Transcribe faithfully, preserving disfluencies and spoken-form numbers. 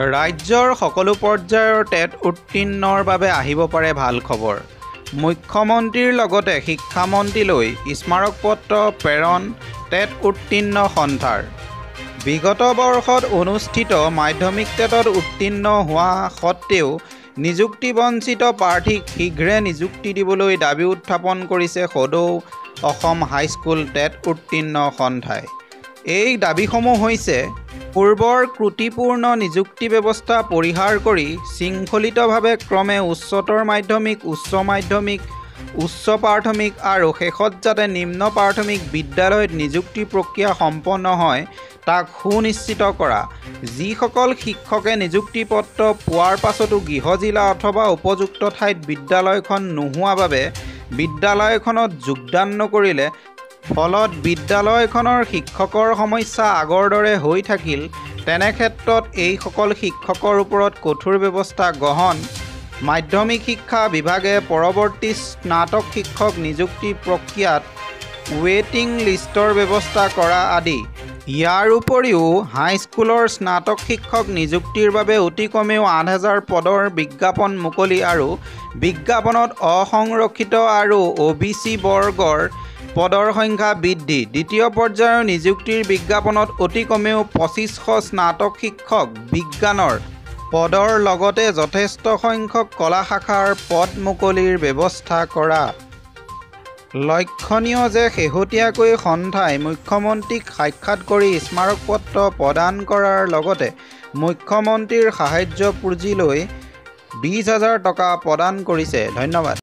ৰাজ্যৰ সকলো পৰ্যায়ৰ টেট উত্তীৰ্ণৰ বাবে আহিব পাৰে ভাল খবৰ। মুখ্যমন্ত্ৰীৰ লগতে শিক্ষামন্ত্ৰীলৈ স্মাৰক পত্ৰ প্ৰেৰণ টেট উত্তীৰ্ণ সন্থাৰ। বিগত বৰ্ষত অনুষ্ঠিত মাধ্যমিক টেটত উত্তীৰ্ণ হোৱা সত্ত্বেও নিযুক্তি বঞ্চিত প্ৰাৰ্থীক শীঘ্ৰে নিযুক্তি দিবলৈ দাবী উত্থাপন কৰিছে সদৌ অসম হাইস্কুল টেট উত্তীৰ্ণ সন্থাই। এই দাবীসমূহ হৈছে: পূৰ্বৰ ত্ৰুটিপূৰ্ণ নিযুক্তি ব্যৱস্থা পৰিহাৰ কৰি শৃংখলিতভাৱে ক্ৰমে উচ্চতৰ মাধ্যমিক, উচ্চ মাধ্যমিক, উচ্চ প্ৰাথমিক আৰু শেষত যাতে নিম্ন প্ৰাথমিক বিদ্যালয়ত নিযুক্তি প্ৰক্ৰিয়া সম্পন্ন হয় তাক সুনিশ্চিত কৰা। যিসকল শিক্ষকে নিযুক্তি পত্ৰ পোৱাৰ পাছতো গৃহ জিলা অথবা উপযুক্ত ঠাইত বিদ্যালয়খন নোহোৱা বাবে বিদ্যালয়খনত যোগদান নকৰিলে ফলত বিদ্যালয়খনৰ শিক্ষকৰ সমস্যা আগৰ দৰে হৈ থাকিল, তেনে ক্ষেত্ৰত এইসকল শিক্ষকৰ ওপৰত কঠোৰ ব্যৱস্থা গ্ৰহণ। মাধ্যমিক শিক্ষা বিভাগে পৰৱৰ্তী স্নাতক শিক্ষক নিযুক্তি প্ৰক্ৰিয়াত ৱেটিং লিষ্টৰ ব্যৱস্থা কৰা আদি। ইয়াৰ উপৰিও হাইস্কুলৰ স্নাতক শিক্ষক নিযুক্তিৰ বাবে অতি কমেও আঠ হাজাৰ পদৰ বিজ্ঞাপন মুকলি আৰু বিজ্ঞাপনত অসংৰক্ষিত আৰু অ' বি চি বৰ্গৰ পদৰ সংখ্যা বৃদ্ধি। দ্বিতীয় পৰ্যায়ৰ নিযুক্তিৰ বিজ্ঞাপনত অতি কমেও পঁচিছশ স্নাতক শিক্ষক বিজ্ঞানৰ পদৰ লগতে যথেষ্ট সংখ্যক কলা শাখাৰ পদ মুকলিৰ ব্যৱস্থা কৰা। লক্ষণীয় যে শেহতীয়াকৈ সন্থাই মুখ্যমন্ত্ৰীক সাক্ষাৎ কৰি স্মাৰক পত্ৰ প্ৰদান কৰাৰ লগতে মুখ্যমন্ত্ৰীৰ সাহায্য পুঁজিলৈ বিছ হাজাৰ টকা প্ৰদান কৰিছে। ধন্যবাদ।